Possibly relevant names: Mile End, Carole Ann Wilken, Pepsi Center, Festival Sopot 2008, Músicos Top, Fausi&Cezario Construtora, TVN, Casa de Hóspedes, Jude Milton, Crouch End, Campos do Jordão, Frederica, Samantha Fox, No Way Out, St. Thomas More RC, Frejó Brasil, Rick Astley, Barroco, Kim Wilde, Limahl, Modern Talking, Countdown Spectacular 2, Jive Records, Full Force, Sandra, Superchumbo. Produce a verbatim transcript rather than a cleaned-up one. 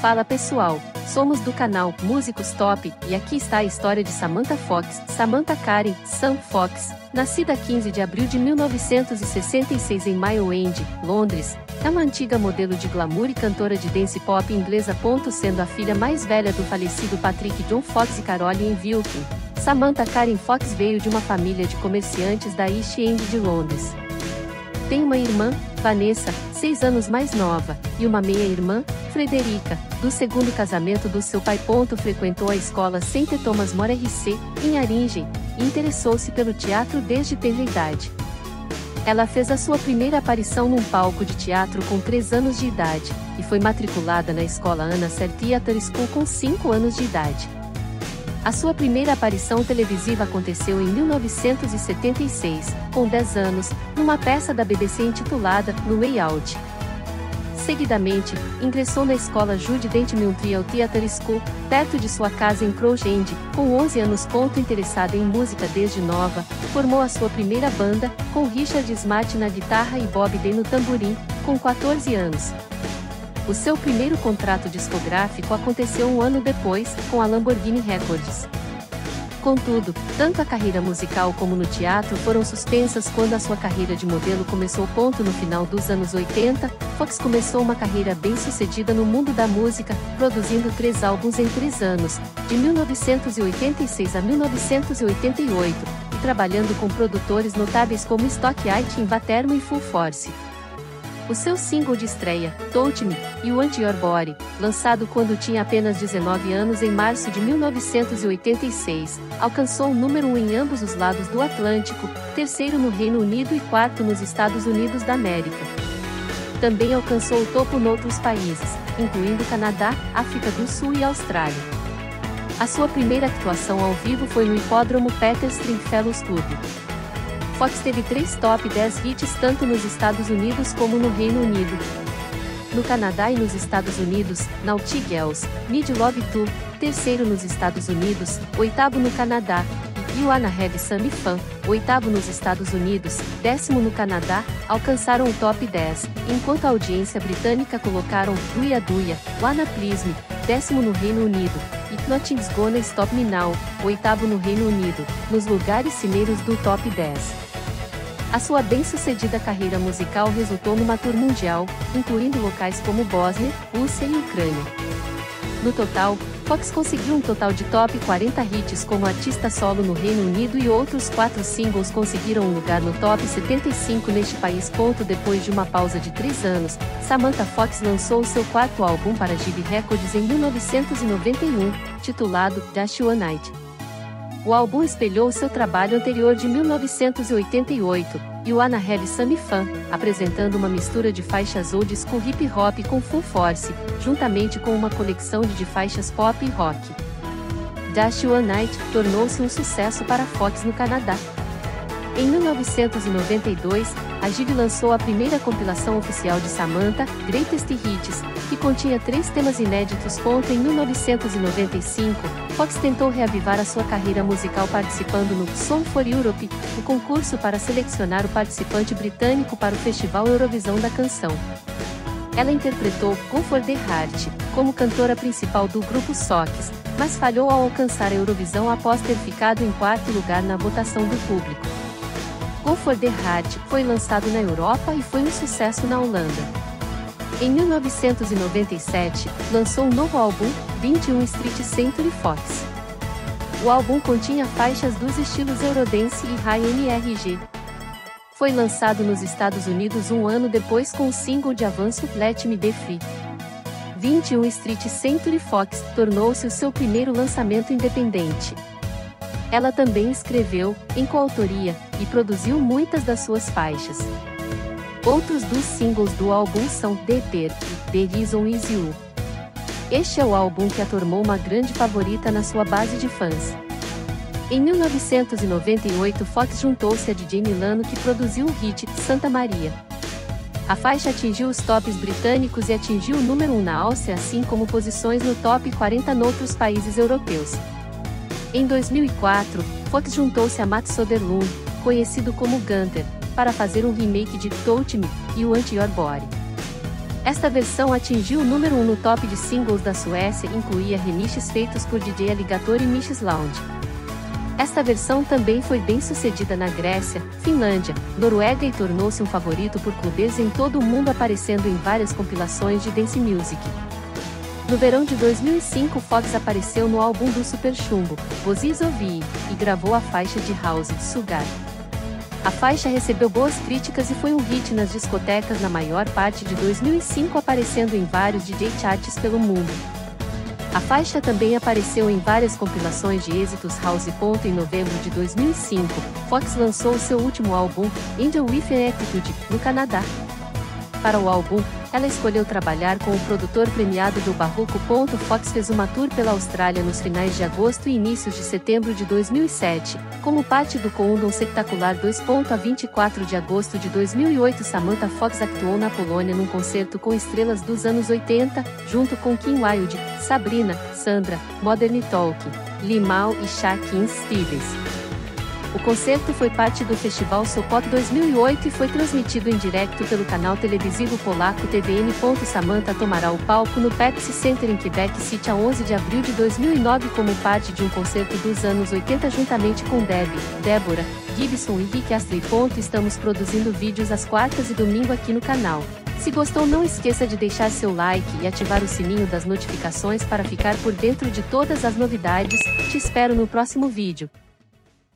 Fala pessoal, somos do canal Músicos Top, e aqui está a história de Samantha Fox, Samantha Karen, Sam Fox, nascida quinze de abril de mil novecentos e sessenta e seis em Mile End, Londres. É uma antiga modelo de glamour e cantora de dance pop inglesa, sendo a filha mais velha do falecido Patrick John Fox e Carole Ann Wilken. Samantha Karen Fox veio de uma família de comerciantes da East End de Londres. Tem uma irmã, Vanessa, seis anos mais nova, e uma meia-irmã, Frederica, do segundo casamento do seu pai. Frequentou a escola Saint Thomas More R C, em Haringey, e interessou-se pelo teatro desde tenra idade. Ela fez a sua primeira aparição num palco de teatro com três anos de idade, e foi matriculada na escola Anna Scher Theatre School com cinco anos de idade. A sua primeira aparição televisiva aconteceu em mil novecentos e setenta e seis, com dez anos, numa peça da B B C intitulada No Way Out. Seguidamente, ingressou na escola Jude Milton Theatre School, perto de sua casa em Crouch End. Com onze anos, ponto interessada em música desde nova, formou a sua primeira banda, com Richard Smart na guitarra e Bob Day no tamborim, com quatorze anos. O seu primeiro contrato discográfico aconteceu um ano depois, com a Lamborghini Records. Contudo, tanto a carreira musical como no teatro foram suspensas quando a sua carreira de modelo começou. No final dos anos oitenta, Fox começou uma carreira bem-sucedida no mundo da música, produzindo três álbuns em três anos, de mil novecentos e oitenta e seis a mil novecentos e oitenta e oito, e trabalhando com produtores notáveis como Stock Aitken Waterman e Full Force. O seu single de estreia, Touch Me, e o Anti Your Body, lançado quando tinha apenas dezenove anos em março de mil novecentos e oitenta e seis, alcançou o número um em ambos os lados do Atlântico, terceiro no Reino Unido e quarto nos Estados Unidos da América. Também alcançou o topo noutros países, incluindo Canadá, África do Sul e Austrália. A sua primeira atuação ao vivo foi no hipódromo Peter Stringfellows Club. Fox teve três top dez hits tanto nos Estados Unidos como no Reino Unido. No Canadá e nos Estados Unidos, Naughty Girls, Need Love Too, terceiro nos Estados Unidos, oitavo no Canadá, e You Wanna Have Some Fun, oitavo nos Estados Unidos, décimo no Canadá, alcançaram o top dez, enquanto a audiência britânica colocaram Duya Duya, Wanna Please Me, décimo no Reino Unido, e Nothing's Gonna Stop Me Now, oitavo no Reino Unido, nos lugares cimeiros do top dez. A sua bem-sucedida carreira musical resultou numa tour mundial, incluindo locais como Bósnia, Rússia e Ucrânia. No total, Fox conseguiu um total de top quarenta hits como artista solo no Reino Unido, e outros quatro singles conseguiram um lugar no top setenta e cinco neste país. Depois de uma pausa de três anos, Samantha Fox lançou seu quarto álbum para Jive Records em mil novecentos e noventa e um, titulado Dash One Night. O álbum espelhou seu trabalho anterior de mil novecentos e oitenta e oito, You Wanna Have Some Fun, apresentando uma mistura de faixas old school hip hop com Full Force, juntamente com uma coleção de faixas pop e rock. Dash One Night tornou-se um sucesso para Fox no Canadá. Em mil novecentos e noventa e dois, a Jive lançou a primeira compilação oficial de Samantha, Greatest Hits, que continha três temas inéditos. Em mil novecentos e noventa e cinco, Fox tentou reavivar a sua carreira musical participando no Song for Europe, o concurso para selecionar o participante britânico para o Festival Eurovisão da Canção. Ela interpretou Go For The Heart como cantora principal do grupo Sox, mas falhou ao alcançar a Eurovisão após ter ficado em quarto lugar na votação do público. Go For The Heart foi lançado na Europa e foi um sucesso na Holanda. Em mil novecentos e noventa e sete, lançou um novo álbum, vinte e um Street Century Fox. O álbum continha faixas dos estilos Eurodance e High N R G. Foi lançado nos Estados Unidos um ano depois com o single de avanço Let Me Be Free. vinte e um Street Century Fox tornou-se o seu primeiro lançamento independente. Ela também escreveu, em coautoria, e produziu muitas das suas faixas. Outros dos singles do álbum são The Pearl e The Reason Is You. Este é o álbum que a tornou uma grande favorita na sua base de fãs. Em mil novecentos e noventa e oito, Fox juntou-se a D J Milano, que produziu o hit Santa Maria. A faixa atingiu os tops britânicos e atingiu o número um na Áustria, assim como posições no top quarenta noutros países europeus. Em dois mil e quatro, Fox juntou-se a Mats Soderlund, conhecido como Gunther, para fazer um remake de Touch Me e o Anti Your Body. Esta versão atingiu o número um no top de singles da Suécia e incluía remixes feitos por D J Alligator e Mix Lounge. Esta versão também foi bem sucedida na Grécia, Finlândia, Noruega e tornou-se um favorito por clubes em todo o mundo, aparecendo em várias compilações de dance music. No verão de dois mil e cinco, Fox apareceu no álbum do Superchumbo, Vozes Ouvir, e gravou a faixa de House de Sugar. A faixa recebeu boas críticas e foi um hit nas discotecas na maior parte de dois mil e cinco, aparecendo em vários D J charts pelo mundo. A faixa também apareceu em várias compilações de êxitos house. Em novembro de dois mil e cinco, Fox lançou seu último álbum, Angel With An Attitude, no Canadá. Para o álbum, ela escolheu trabalhar com o produtor premiado do Barroco. Fox fez uma tour pela Austrália nos finais de agosto e inícios de setembro de dois mil e sete, como parte do Countdown Spectacular dois. A vinte e quatro de agosto de dois mil e oito, Samantha Fox atuou na Polônia num concerto com estrelas dos anos oitenta, junto com Kim Wilde, Sabrina, Sandra, Modern Talking, Limahl e Shakin Stevens. O concerto foi parte do Festival Sopot dois mil e oito e foi transmitido em direto pelo canal televisivo polaco T V N. Samantha tomará o palco no Pepsi Center em Quebec City a onze de abril de dois mil e nove como parte de um concerto dos anos oitenta juntamente com Deb, Débora, Gibson e Rick Astley. Estamos produzindo vídeos às quartas e domingo aqui no canal. Se gostou, não esqueça de deixar seu like e ativar o sininho das notificações para ficar por dentro de todas as novidades. Te espero no próximo vídeo.